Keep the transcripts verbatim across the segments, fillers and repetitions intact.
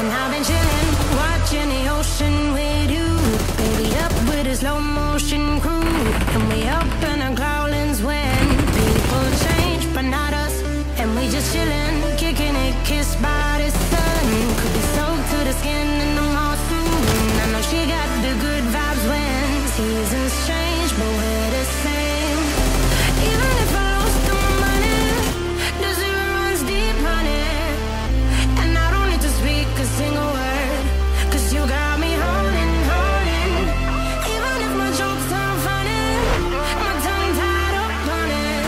And I've been chilling, watching the ocean with you. Baby, up with a slow motion crew. And we up in our growlings when people change, but not us. And we just chilling, kicking it, kissed by the sun. Could be soaked to the skin in the mall soon. I know she got the good vibes when seasons change, but we're the same. Even if I lost the money, the zero runs deep, honey. And I don't need to speak a single word, cause you got me holding, holding. Even if my jokes sound funny, my tongue tied up on it.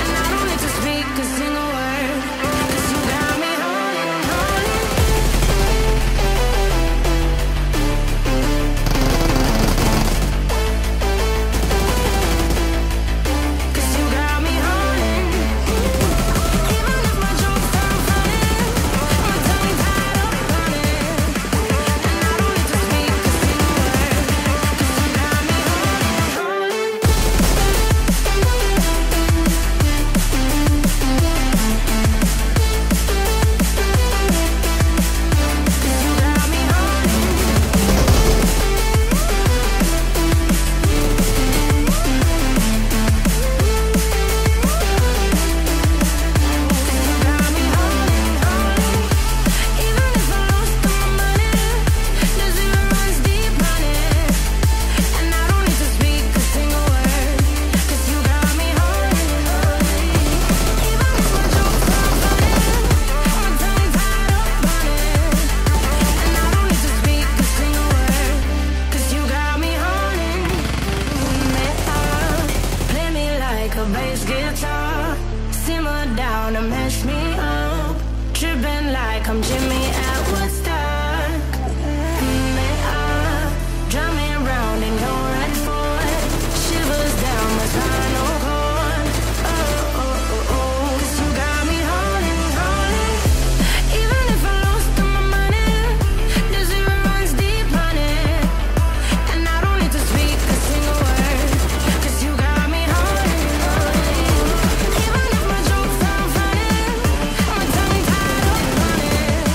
And I don't need to speak a single word, cause you got me holding, holding. Cause you got me holding. Even if my jokes sound funny, my tongue tied up on it. And I don't need to speak a single word, cause you got me holding, holding. Cause you got me holding. You got me holding, holding. Even if I lost the money, the zero runs deep, honey. And I don't need to speak a single word, cause you got me holding, holding. Even if my jokes sound funny, my tongue tied up on it. And I don't need to speak a single word, cause you got me holding. Play me like a bass guitar, simmer down and mash me up, tripping like I'm Jimmy at Woodstock. Drum me round and go right for it, shivers down my spinal cord. Oh, oh, oh, oh, 'cause you got me holding, holding. Even if I lost all my money, the zero runs deep, honey. And I don't need to speak a single word, cause you got me holding, holding. Even if my jokes sound funny, my tongue tied up on it. And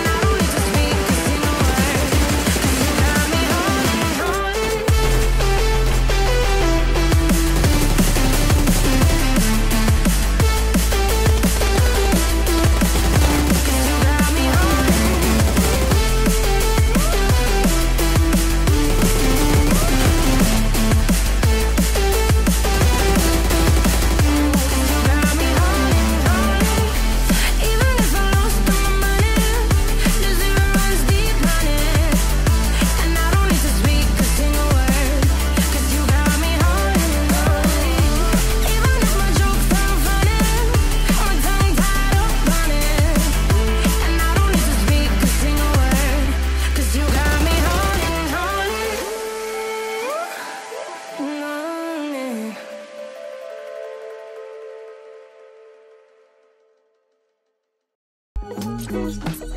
I don't need to speak a single word, cause you got me holding, holding. Cause you got me holding. You got me holding, holding. Even if I lost all my money, the zero runs deep, honey. And I don't need to speak a single word, cause you got me holding, holding. Even if my jokes sound funny, my tongue tied up on it. And I don't need to speak a single word, cause you got me holding, holding, holding.